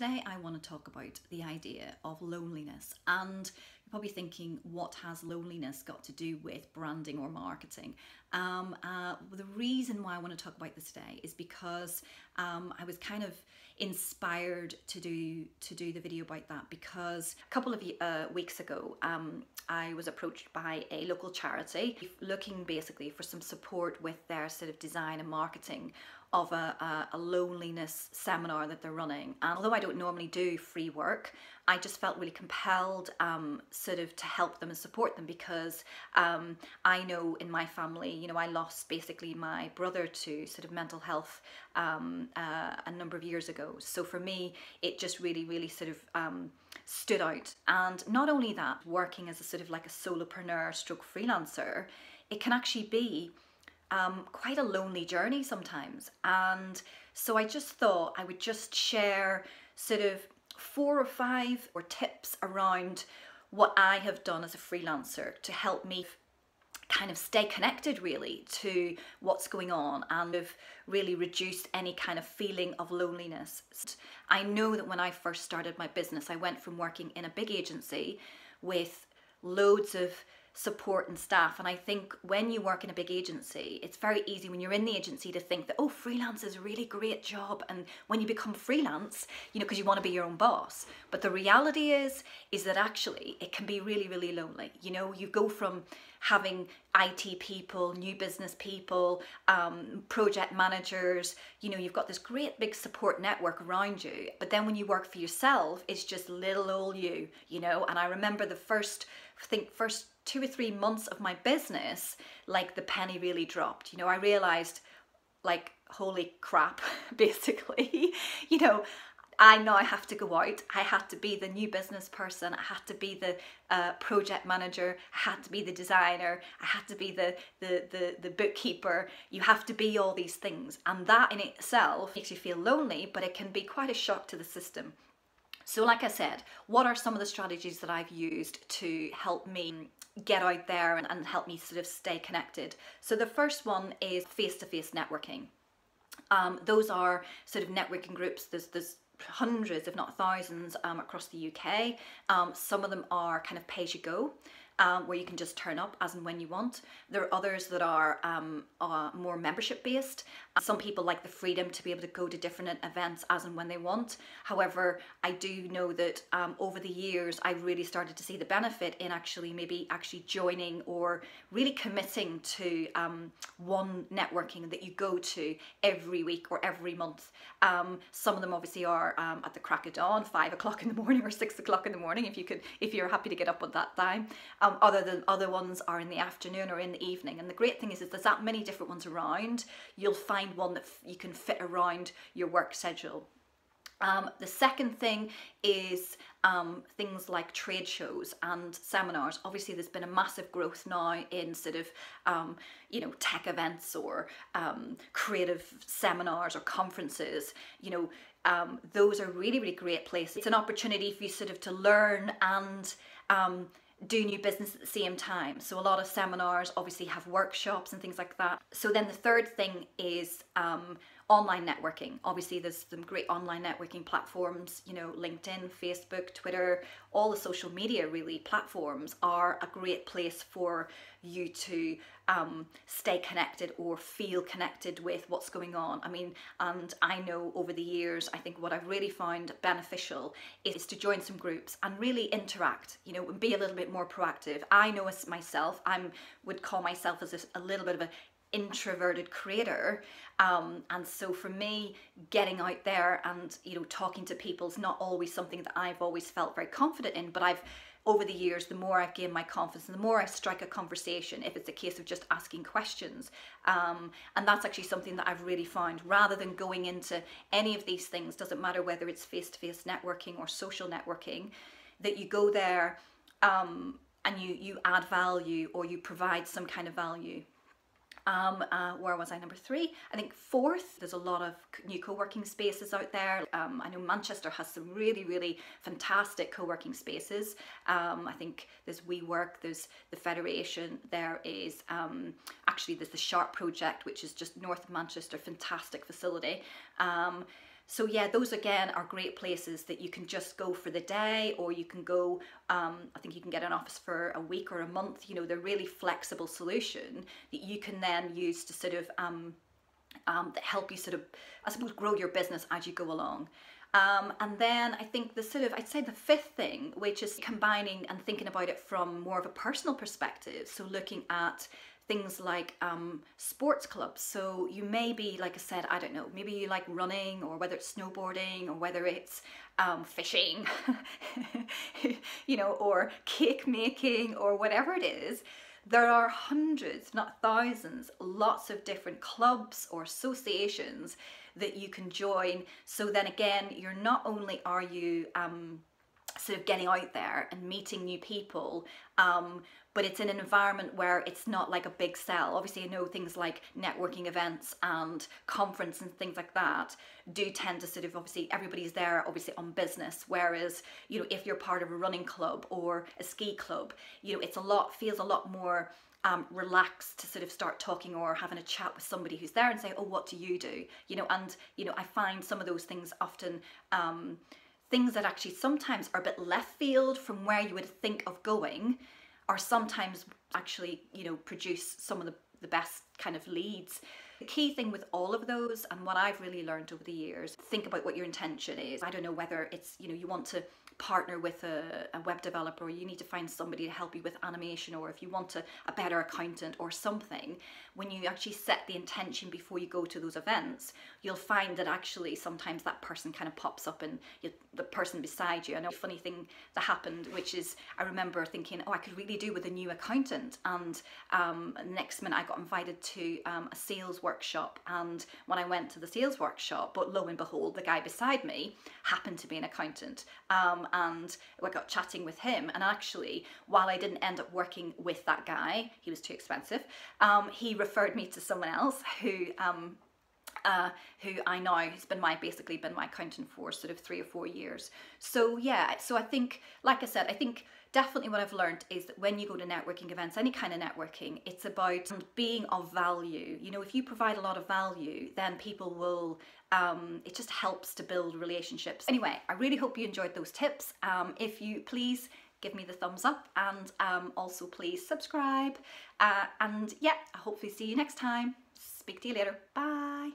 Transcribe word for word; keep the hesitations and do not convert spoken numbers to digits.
Today I want to talk about the idea of loneliness, and you're probably thinking, what has loneliness got to do with branding or marketing? Um, uh, the reason why I want to talk about this today is because um, I was kind of inspired to do to do the video about that because a couple of uh, weeks ago um, I was approached by a local charity looking basically for some support with their sort of design and marketing of a, a, a loneliness seminar that they're running. And although I don't normally do free work, I just felt really compelled um, sort of to help them and support them because um, I know in my family, you know, I lost basically my brother to sort of mental health um, uh, a number of years ago. So for me, it just really, really sort of um, stood out. And not only that, working as a sort of like a solopreneur stroke freelancer, it can actually be Um, quite a lonely journey sometimes. And so I just thought I would just share sort of four or five or tips around what I have done as a freelancer to help me kind of stay connected really to what's going on and have really reduced any kind of feeling of loneliness. I know that when I first started my business, I went from working in a big agency with loads of support and staff, and I think when you work in a big agency, it's very easy when you're in the agency to think that, oh, freelance is a really great job, and when you become freelance, you know, because you want to be your own boss. But the reality is is that actually it can be really, really lonely. You know, you go from having I T people, new business people, um, project managers, you know, you've got this great big support network around you, but then when you work for yourself, it's just little old you, you know. And I remember the first I think first two or three months of my business, like the penny really dropped. You know, I realized, like, holy crap, basically, you know, I know I have to go out. I had to be the new business person. I had to be the uh, project manager. I had to be the designer. I had to be the, the, the, the bookkeeper. You have to be all these things. And that in itself makes you feel lonely, but it can be quite a shock to the system. So like I said, what are some of the strategies that I've used to help me get out there and, and help me sort of stay connected? So the first one is face-to-face networking. Um, those are sort of networking groups. There's, there's hundreds, if not thousands, um, across the U K. Um, some of them are kind of pay-as-you-go, um, where you can just turn up as and when you want. There are others that are, um, are more membership-based. Some people like the freedom to be able to go to different events as and when they want. However, I do know that um, over the years, I've really started to see the benefit in actually maybe actually joining or really committing to um, one networking that you go to every week or every month. Um, some of them obviously are um, at the crack of dawn, five o'clock in the morning or six o'clock in the morning, if you could, if you're happy to get up at that time. Um, other than other ones are in the afternoon or in the evening. And the great thing is, is there's that many different ones around. You'll find one that you can fit around your work schedule. Um, the second thing is um, things like trade shows and seminars. Obviously there's been a massive growth now in sort of, um, you know, tech events or um, creative seminars or conferences. You know, um, those are really, really great places. It's an opportunity for you sort of to learn and um, do new business at the same time. So a lot of seminars obviously have workshops and things like that. So then the third thing is um, online networking. Obviously there's some great online networking platforms, you know, LinkedIn, Facebook, Twitter, all the social media really platforms are a great place for you to um, stay connected or feel connected with what's going on. I mean, and I know over the years, I think what I've really found beneficial is to join some groups and really interact, you know, and be a little bit more proactive. I know as myself, I would call myself as a, a little bit of an introverted creator, um, and so for me, getting out there and, you know, talking to people is not always something that I've always felt very confident in, but I've over the years, the more I've gained my confidence and the more I strike a conversation, if it's a case of just asking questions. Um, and that's actually something that I've really found, rather than going into any of these things, doesn't matter whether it's face-to-face networking or social networking, that you go there um, and you, you add value or you provide some kind of value. Um, uh, where was I? Number three. I think fourth, there's a lot of new co-working spaces out there. Um, I know Manchester has some really, really fantastic co-working spaces. Um, I think there's WeWork, there's the Federation, there is um, actually there's the Sharp Project, which is just north of Manchester, fantastic facility. Um, So yeah, those again are great places that you can just go for the day, or you can go, um, I think you can get an office for a week or a month. You know, they're really flexible solution that you can then use to sort of um, um, that help you sort of, I suppose, grow your business as you go along. Um, and then I think the sort of, I'd say the fifth thing, which is combining and thinking about it from more of a personal perspective. So looking at things like um, sports clubs. So you may be, like I said, I don't know, maybe you like running, or whether it's snowboarding, or whether it's um, fishing, you know, or cake making, or whatever it is. There are hundreds, not thousands, lots of different clubs or associations that you can join. So then again, you're not only are you um, sort of getting out there and meeting new people, um, but it's in an environment where it's not like a big sell. Obviously, I know things like networking events and conference and things like that do tend to sort of, obviously everybody's there obviously on business, whereas, you know, if you're part of a running club or a ski club, you know, it's a lot, feels a lot more um, relaxed to sort of start talking or having a chat with somebody who's there and say, oh, what do you do? You know, and, you know, I find some of those things often, um, things that actually sometimes are a bit left field from where you would think of going are sometimes actually, you know, produce some of the, the best kind of leads. The key thing with all of those, and what I've really learned over the years, think about what your intention is. I don't know whether it's, you know, you want to partner with a, a web developer, or you need to find somebody to help you with animation, or if you want to, a better accountant or something. When you actually set the intention before you go to those events, you'll find that actually sometimes that person kind of pops up, and you, the person beside you. I know a funny thing that happened, which is I remember thinking, oh, I could really do with a new accountant, and um, next minute I got invited to um, a sales workshop, and when I went to the sales workshop, but lo and behold, the guy beside me happened to be an accountant. Um, and I got chatting with him, and actually, while I didn't end up working with that guy, he was too expensive, um, he referred me to someone else who um, uh, who I know has been my, basically been my accountant for sort of three or four years. So yeah, so I think, like I said, I think definitely what I've learned is that when you go to networking events, any kind of networking, it's about being of value. You know, if you provide a lot of value, then people will, um, it just helps to build relationships. Anyway, I really hope you enjoyed those tips. Um, if you please give me the thumbs up, and um, also please subscribe. Uh, and yeah, I hopefully see you next time. Speak to you later. Bye.